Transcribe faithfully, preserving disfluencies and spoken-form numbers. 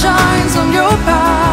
shines on your path.